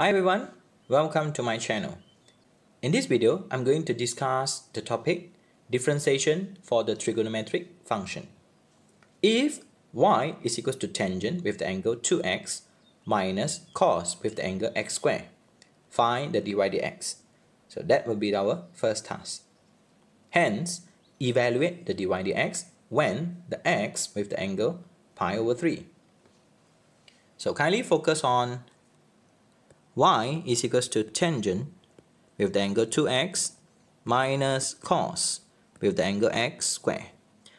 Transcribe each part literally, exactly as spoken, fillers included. Hi everyone, welcome to my channel. In this video, I'm going to discuss the topic differentiation for the trigonometric function. If y is equal to tangent with the angle two x minus cos with the angle x squared, find the dy dx. So that will be our first task. Hence, evaluate the dy dx when the x with the angle pi over three. So kindly focus on y is equals to tangent with the angle two x minus cos with the angle x squared.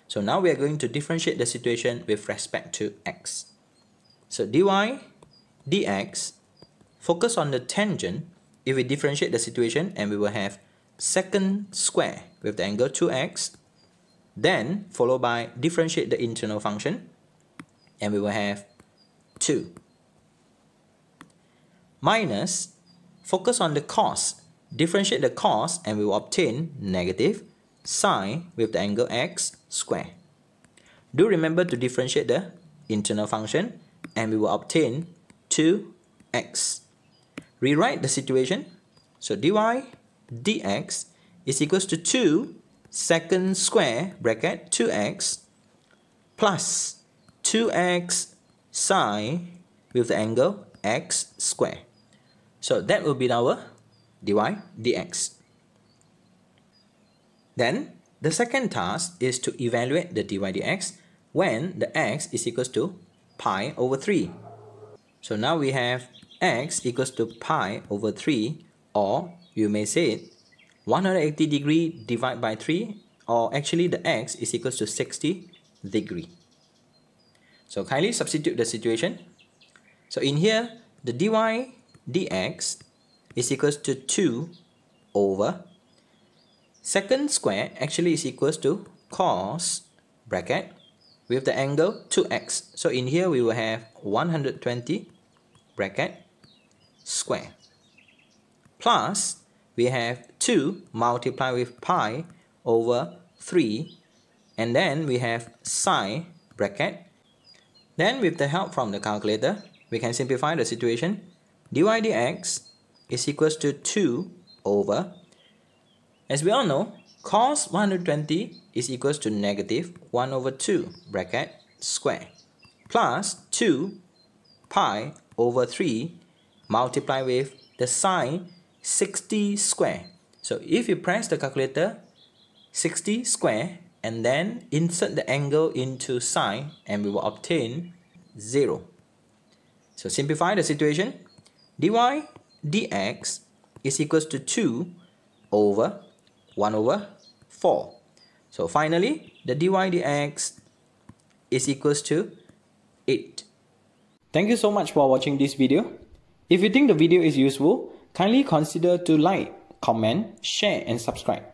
So now we are going to differentiate the situation with respect to x. So dy dx, focus on the tangent. If we differentiate the situation, and we will have second square with the angle two x, then followed by differentiate the internal function, and we will have two. Minus, focus on the cos, differentiate the cos, and we will obtain negative sine with the angle x squared. Do remember to differentiate the internal function, and we will obtain two x. Rewrite the situation. So dy dx is equals to two second square bracket two x plus two x sine with the angle x squared. So that will be our dy dx. Then the second task is to evaluate the dy dx when the x is equals to pi over three. So now we have x equals to pi over three, or you may say it one hundred eighty degree divided by three, or actually the x is equals to sixty degree. So kindly substitute the situation. So in here, the dy dx is equals to two over second square, actually is equals to cos bracket with the angle two x. So in here we will have one hundred twenty bracket square, plus we have two multiplied with pi over three, and then we have sine bracket. Then with the help from the calculator, we can simplify the situation. Dy dx is equals to two over, as we all know, cos one hundred twenty is equals to negative one over two bracket square, plus two pi over three multiplied with the sine sixty square. So if you press the calculator, sixty square, and then insert the angle into sine, and we will obtain zero. So simplify the situation. Dy dx is equals to two over one over four. So finally, the dy dx is equals to eight. Thank you so much for watching this video. If you think the video is useful, kindly consider to like, comment, share and subscribe.